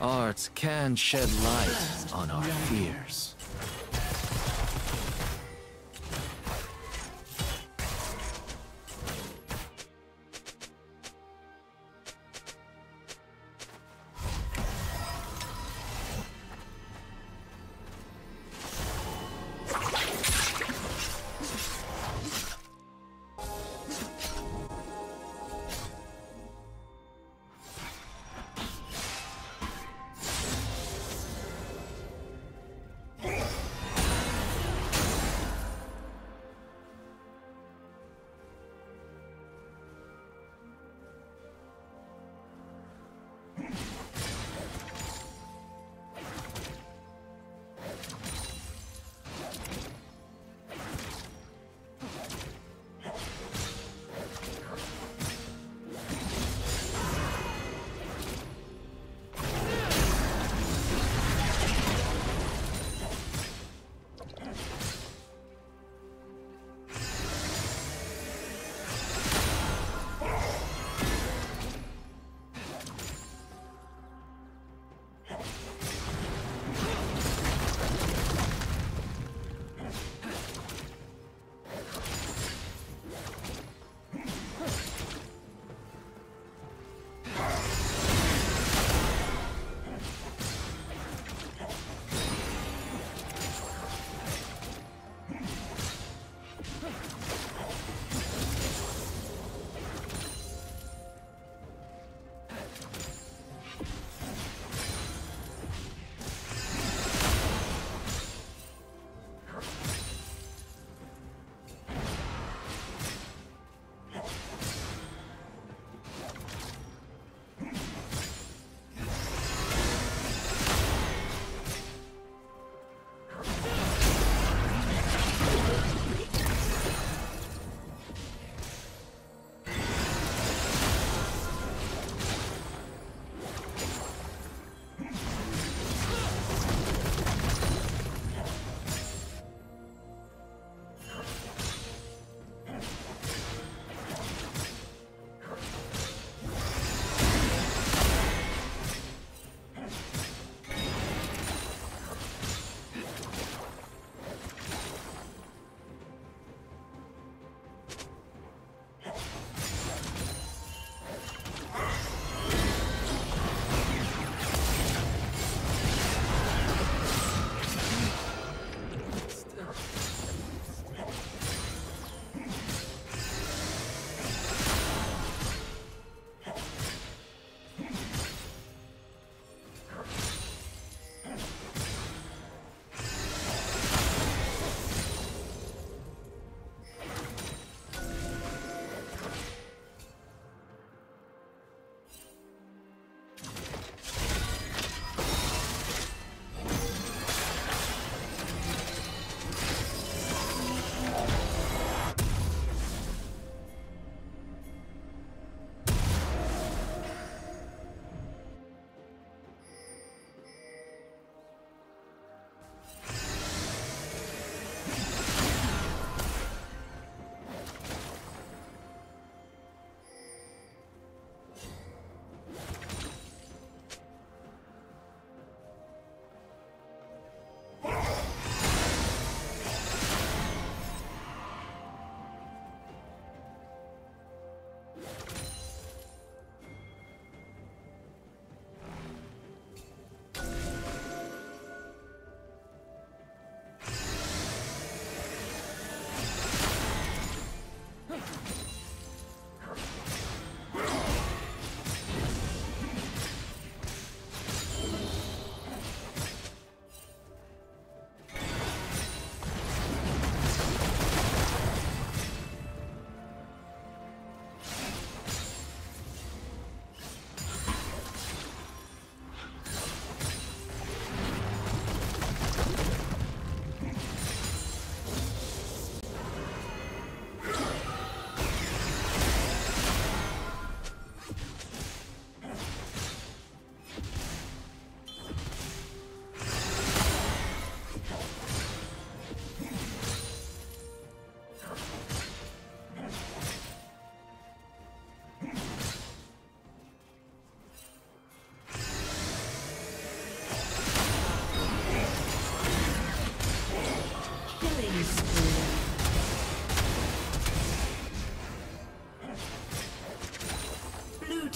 Arts can shed light on our fears.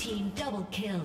team double kill.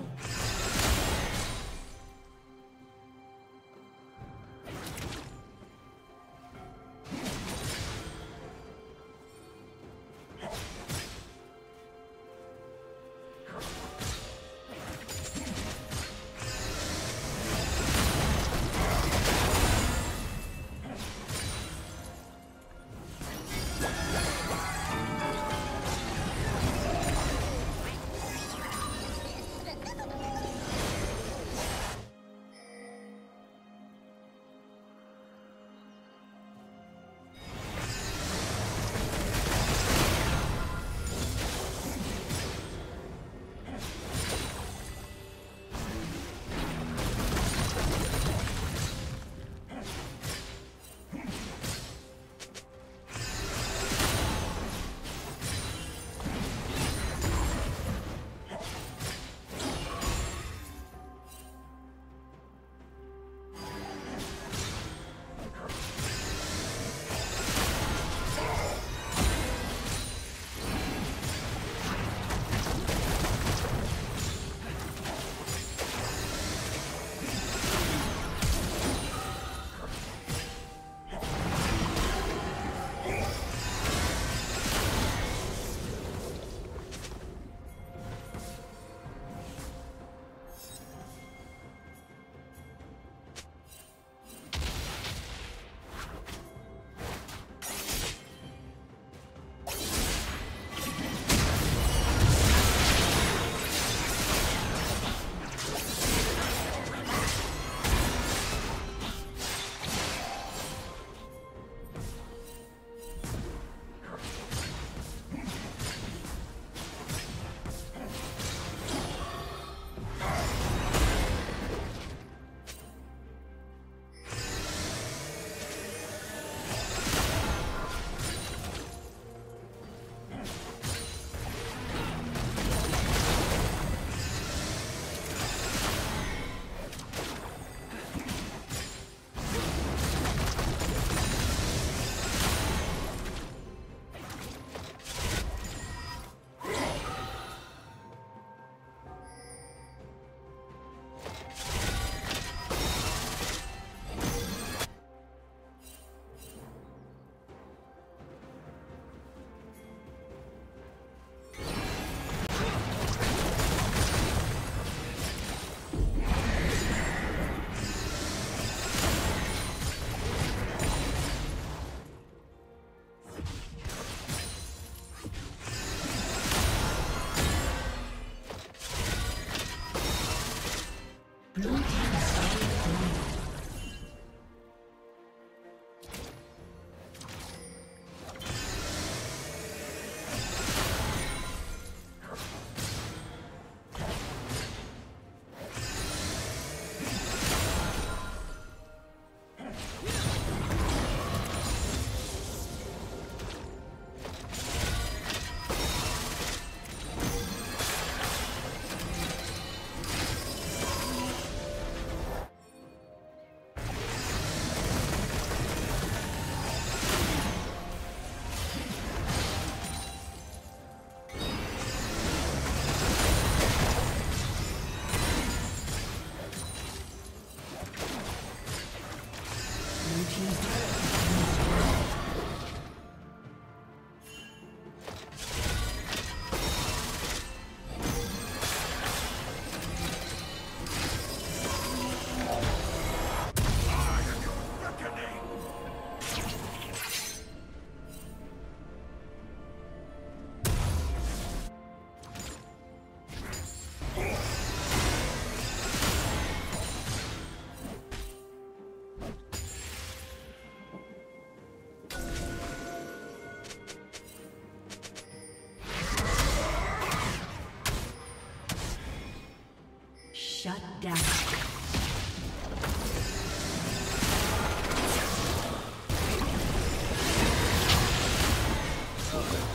Shut down.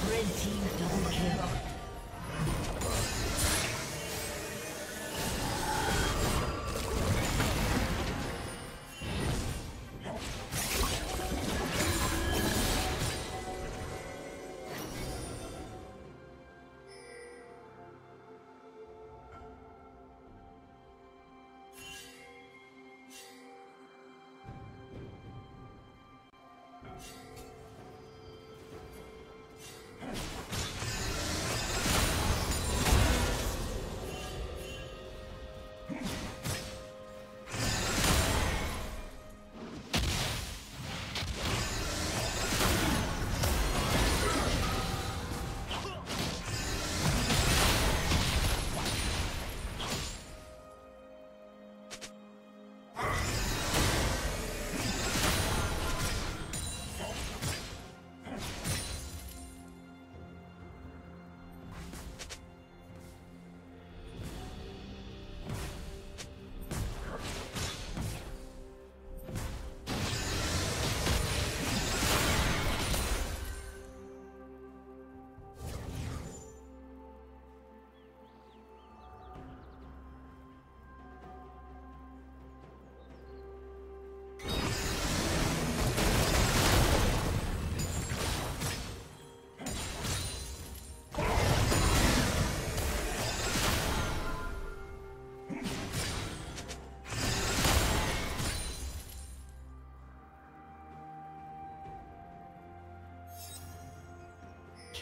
Red team double kill.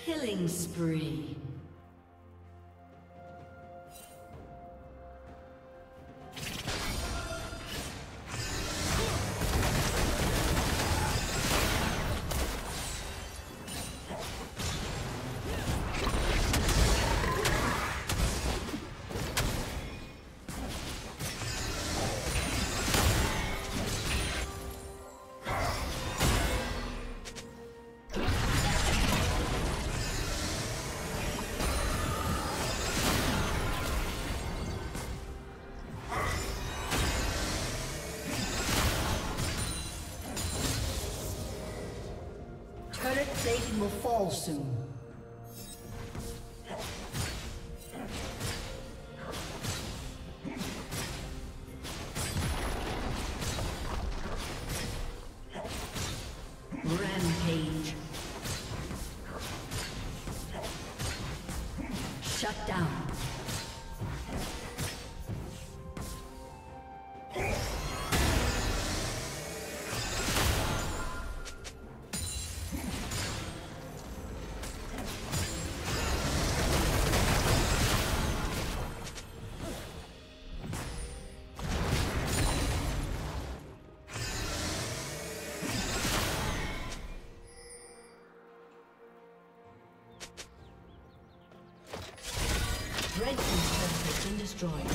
Killing spree. Satan will fall soon. Rampage. Shut down. Red team's turret has been destroyed.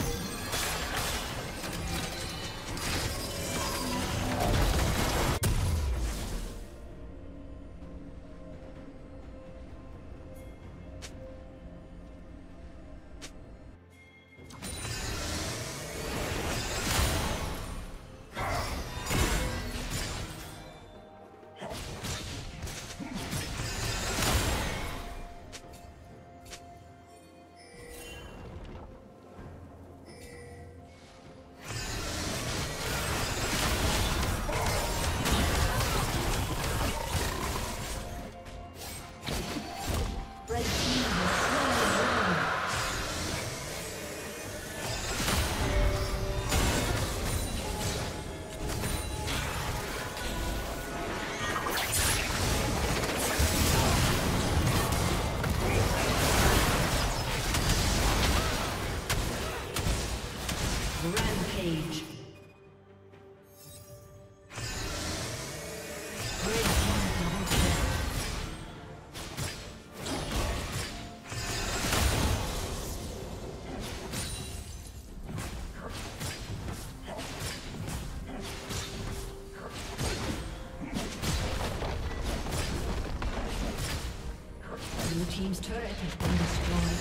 Rampage. Blue team's turret has been destroyed.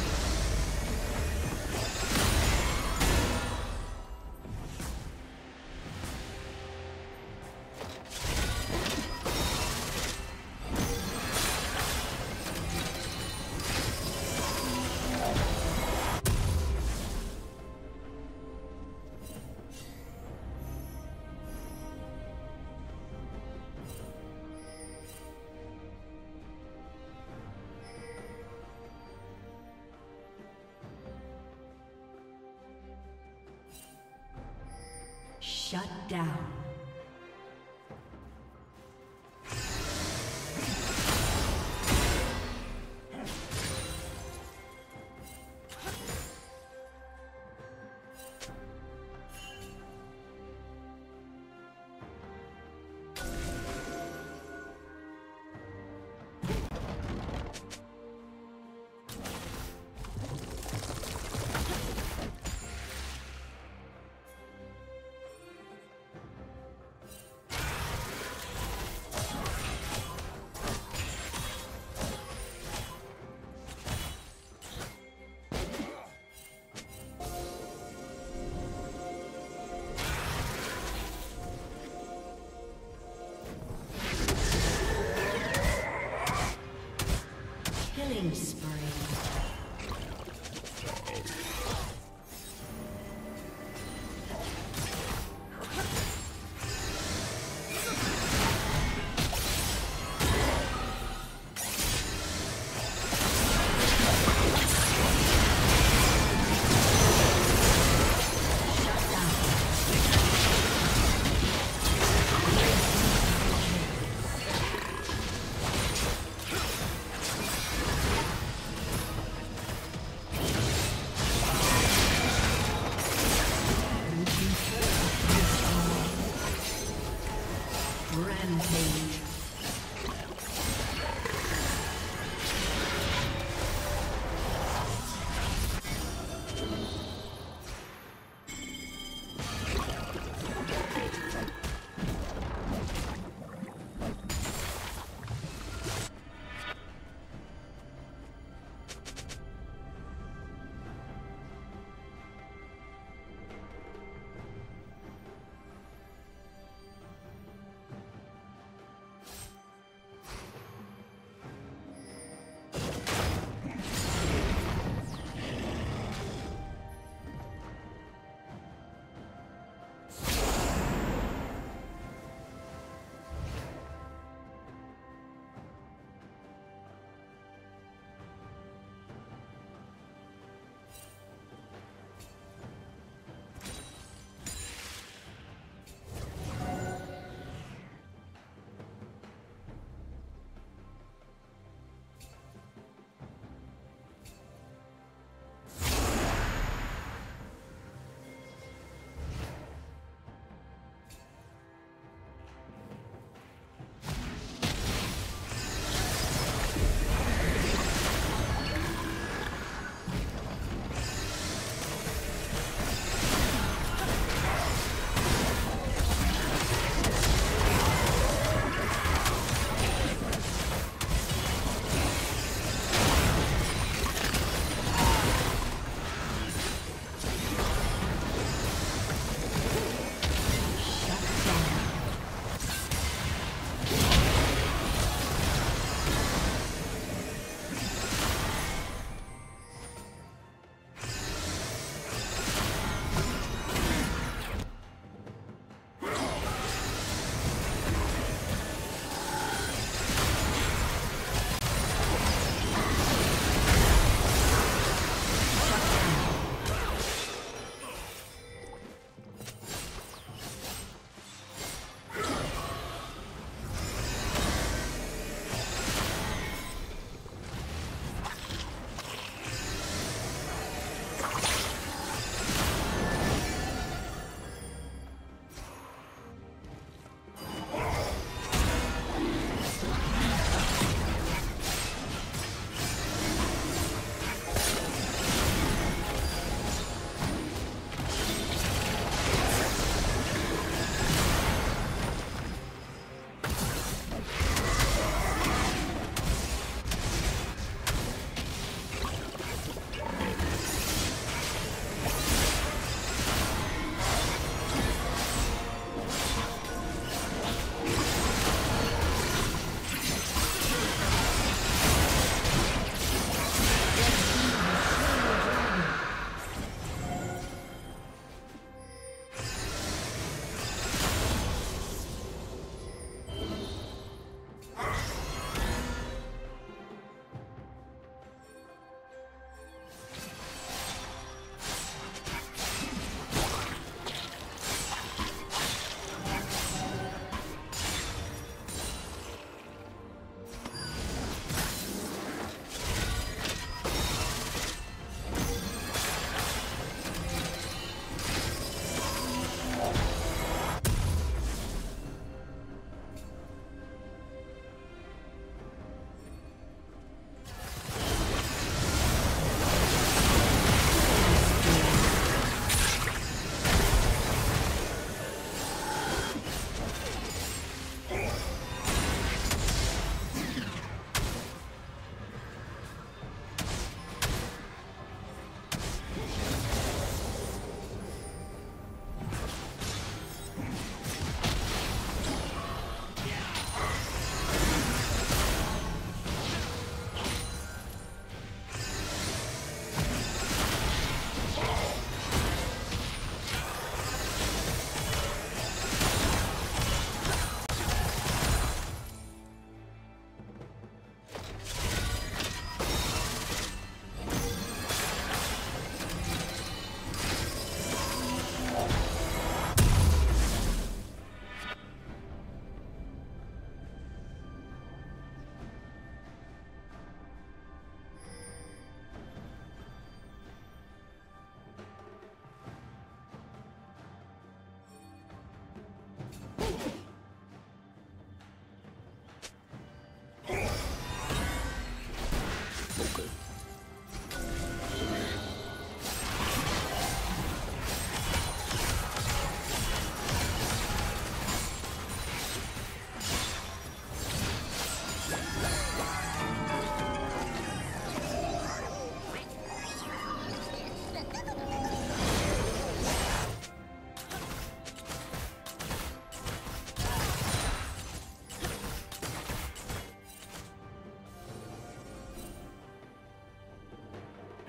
Shut down.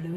Blue